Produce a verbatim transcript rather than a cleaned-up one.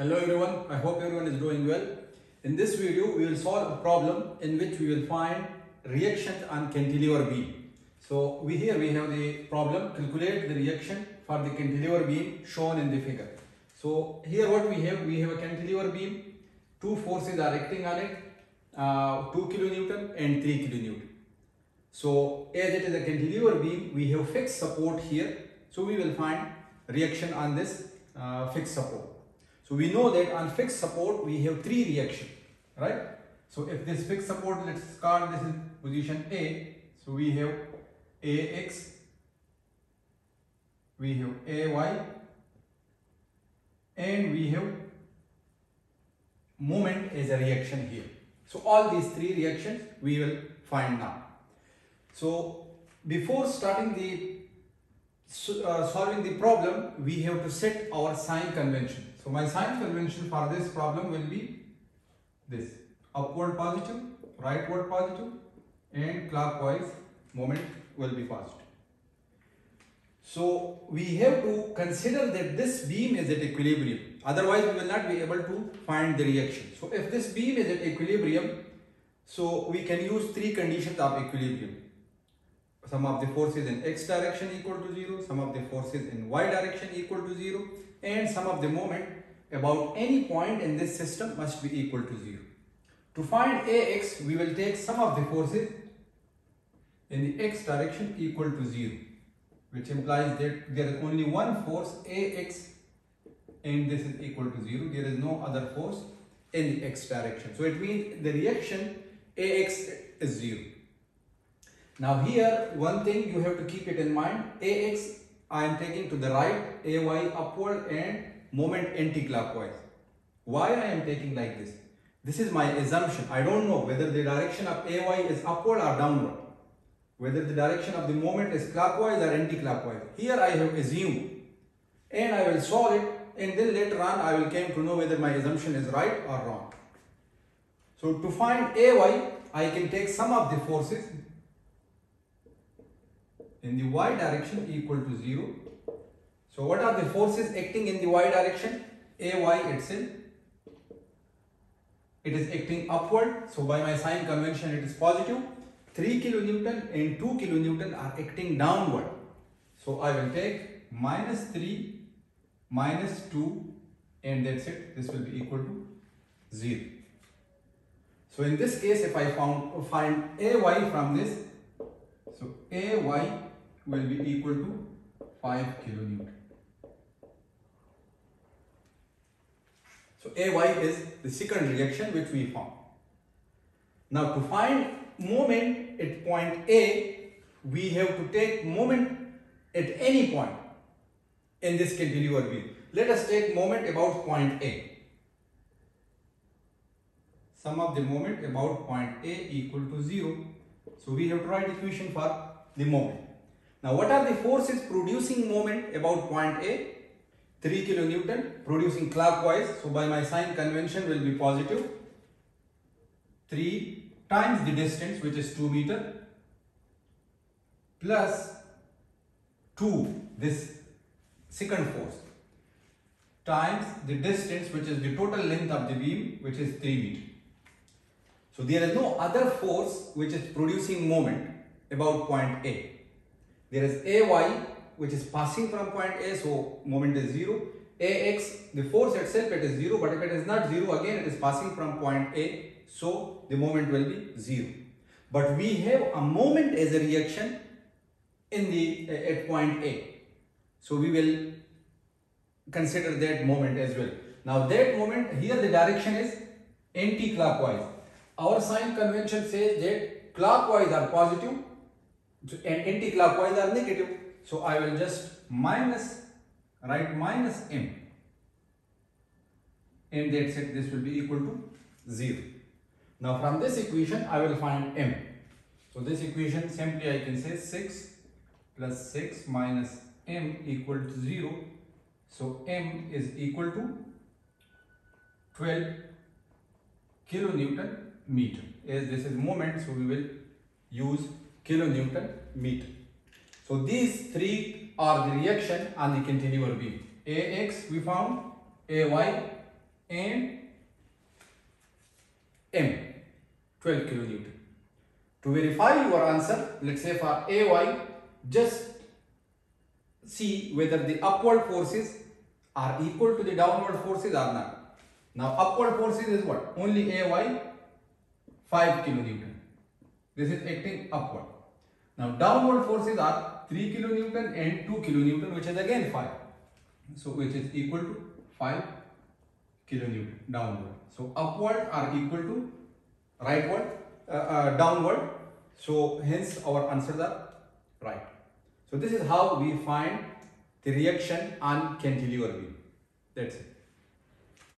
Hello everyone, I hope everyone is doing well. In this video, we will solve a problem in which we will find reaction on cantilever beam. So we here we have the problem, calculate the reaction for the cantilever beam shown in the figure. So here what we have, we have a cantilever beam, two forces are acting on it, uh, two kilonewton and three kilonewton. So as it is a cantilever beam, we have fixed support here. So we will find reaction on this uh, fixed support. So we know that on fixed support we have three reaction, right? So if this fixed support, let's call this in position A. So we have A X, we have A Y, and we have moment as a reaction here. So all these three reactions we will find now. So before starting the So, uh, solving the problem, we have to set our sign convention. So my sign convention for this problem will be this: upward positive, rightward positive, and clockwise moment will be positive. So we have to consider that this beam is at equilibrium, otherwise we will not be able to find the reaction. So if this beam is at equilibrium, so we can use three conditions of equilibrium. Sum of the forces in x direction equal to zero, sum of the forces in y direction equal to zero, and sum of the moment about any point in this system must be equal to zero. To find Ax, we will take sum of the forces in the x direction equal to zero, which implies that there is only one force Ax and this is equal to zero. There is no other force in the x direction. So it means the reaction Ax is zero. Now here, one thing you have to keep it in mind, Ax I am taking to the right, Ay upward, and moment anti-clockwise. Why I am taking like this? This is my assumption. I don't know whether the direction of Ay is upward or downward, whether the direction of the moment is clockwise or anti-clockwise. Here I have assumed and I will solve it, and then later on I will come to know whether my assumption is right or wrong. So to find Ay, I can take sum of the forces in the y direction equal to zero. So what are the forces acting in the y direction? Ay itself. It is acting upward. So by my sign convention it is positive. three kilonewton and two kilonewton are acting downward. So I will take minus three, minus two, and that's it. This will be equal to zero. So in this case, if I found find Ay from this, so Ay will be equal to five kilonewton. So Ay is the second reaction which we found. Now to find moment at point A, we have to take moment at any point in this cantilever beam. Let us take moment about point A. Sum of the moment about point A equal to zero. So we have to write equation for the moment. Now what are the forces producing moment about point A? three kilonewton producing clockwise. So by my sign convention will be positive. three times the distance, which is two meter, plus two, this second force, times the distance, which is the total length of the beam, which is three meter. So there is no other force which is producing moment about point A. There is Ay which is passing from point A, so moment is zero. Ax, the force itself, it is zero, but if it is not zero, again it is passing from point A, so the moment will be zero. But we have a moment as a reaction in the at point A. So we will consider that moment as well. Now that moment, here the direction is anti-clockwise. Our sign convention says that clockwise are positive and anti-clockwise are negative. So I will just minus, write minus m, and that's it. This will be equal to zero. Now from this equation I will find m. So this equation simply I can say six plus six minus m equal to zero. So m is equal to twelve kilonewton meter. As this is moment, so we will use kilonewton meter. So these three are the reaction on the cantilever beam. Ax we found, Ay, and M, twelve kilonewton. To verify your answer, let's say for A Y, just see whether the upward forces are equal to the downward forces or not. Now upward forces is what? Only A Y, five kilonewton. This is acting upward. Now downward forces are three kilonewton and two kilonewton, which is again five. So which is equal to five kilonewton downward. So upward are equal to rightward, uh, uh, downward. So hence our answers are right. So this is how we find the reaction on cantilever beam. That's it.